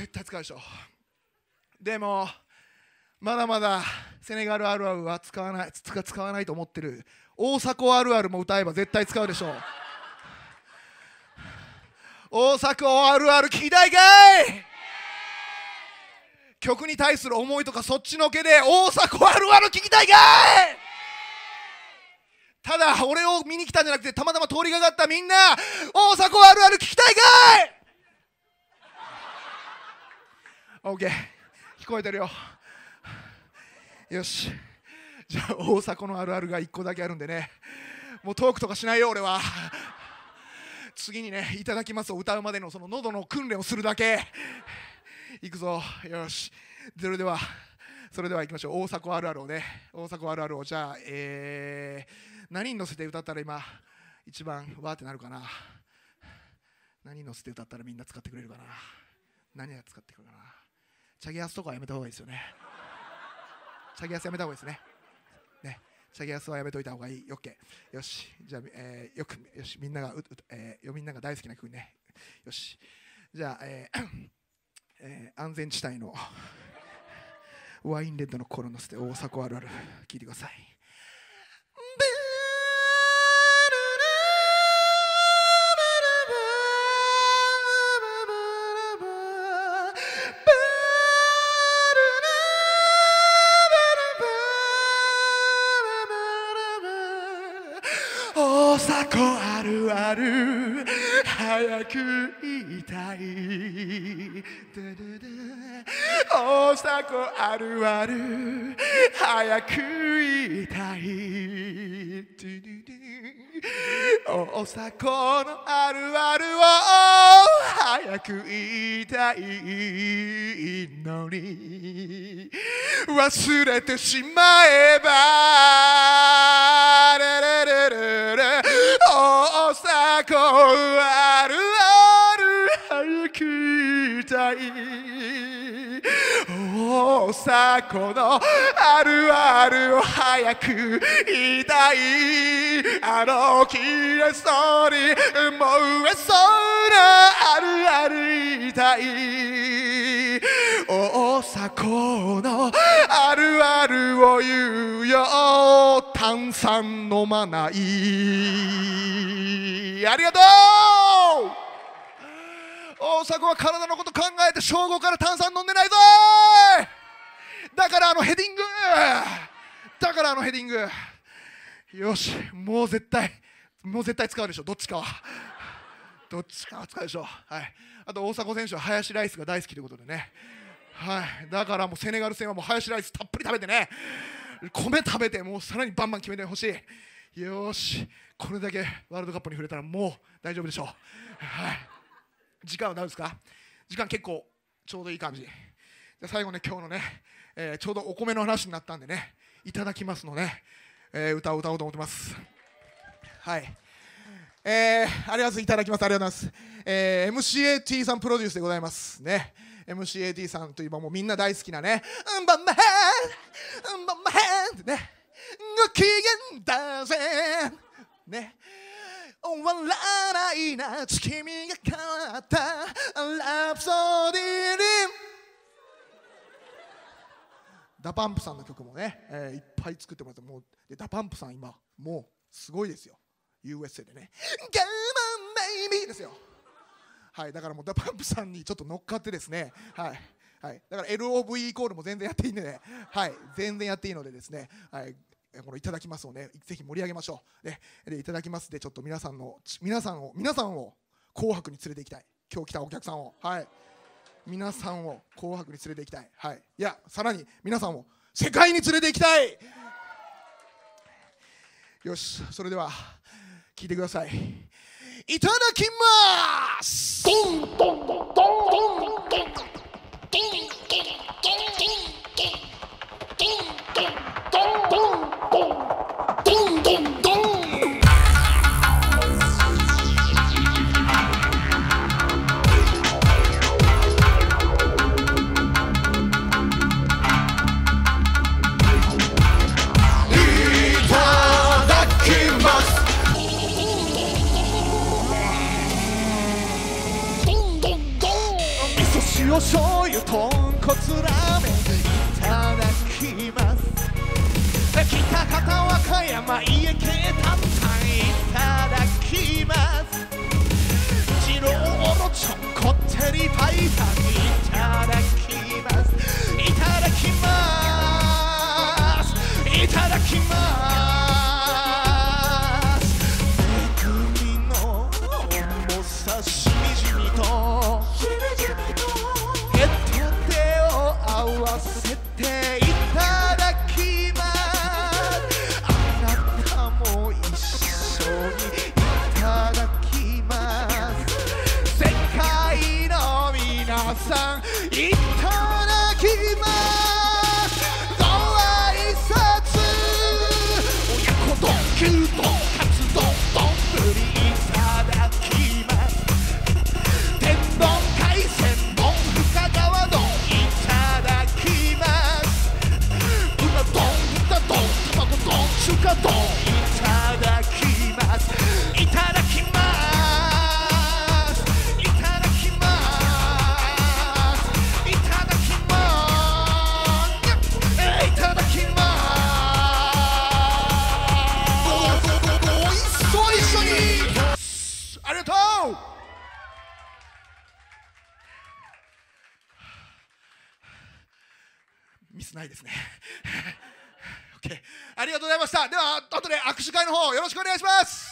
絶対使うでしょ。でもまだまだセネガルあるあるは使わないと思ってる。大迫あるあるも歌えば絶対使うでしょう。大迫あるある聞きたいかい。曲に対する思いとかそっちのけで大迫あるある聞きたいかい。ただ俺を見に来たんじゃなくてたまたま通りがかったみんな、大迫あるある聞きたいかい。 OK 聞こえてるよ。よし、じゃあ大迫のあるあるが1個だけあるんでね、もうトークとかしないよ俺は。次にね、いただきますを歌うまでのその喉の訓練をするだけ。いくぞ、よし。それでは行きましょう。大迫あるあるをね、大迫あるあるをじゃあ、何に乗せて歌ったら今一番わーってなるかな。何に乗せて歌ったらみんな使ってくれるかな。何が使ってくれるかな。チャゲアスとかはやめた方がいいですよね。チャゲアスやめた方がいいですね。ね、チャゲアスはやめといた方がいい。オッケー。よし、じゃあ、みんなが大好きな曲ね。よし、じゃあ、安全地帯のワインレッドの心のせて大迫あるある聞いてください。大迫あるある早く言いたい、大迫あるある早く言いたい、大迫のあるあるを早く言いたいのに忘れてしまえば大迫あるある早く言いたい、大迫のあるあるを早く言いたい、あの綺麗そうに燃えそうなあるある言いたい、大迫のあるあるを言うよ、炭酸飲まない。ありがとう。大迫は体のこと考えて正午から炭酸飲んでないぞ。だからあのヘディング、だからあのヘディング。よし、もう絶対使うでしょ。どっちかは使うでしょ。はい。あと大迫選手はハヤシライスが大好きということでね、はい。だからもうセネガル戦はもうハヤシライスたっぷり食べてね、米食べてもうさらにバンバン決めてほしい。よし、これだけワールドカップに触れたらもう大丈夫でしょう。はい。時間は何ですか？時間結構ちょうどいい感じ。じゃあ最後ね、今日のね、ちょうどお米の話になったんでね、いただきますので、歌を歌おうと思ってます。はい。ありがとうございます。いただきます。ありがとうございます。MCAT さんプロデュースでございますね。MCAT さんといえばもうみんな大好きなね、バンバンバンバンってね、ご機嫌だぜね、終わらない夏君が変わったラプソディリン。ダパンプさんの曲もね、いっぱい作ってもらって、もうでダパンプさん今もうすごいですよ。 USA でね、我慢ベイビーですよ。はい。だからもうダパンプさんにちょっと乗っかってですね、はいはい。だから LOV イコールも全然やっていいんでね、はい、全然やっていいのでですね、はい、このいただきますをね、ぜひ盛り上げましょう。でいただきますで、ちょっと皆さんを紅白に連れて行きたい。今日来たお客さんを、はい、皆さんを紅白に連れて行きたい。はい。いや、さらに皆さんを世界に連れて行きたい。よし、それでは聞いてください。いただきます。ドンドンドンドンドンドン。口を醤油豚骨ラーメンいただきます。北方和歌山家系担々いただきます。二郎おろちょんこってりパイパンいただきます。いただきます。いただきます。ミスないですねOK、ありがとうございました。では後で握手会の方よろしくお願いします。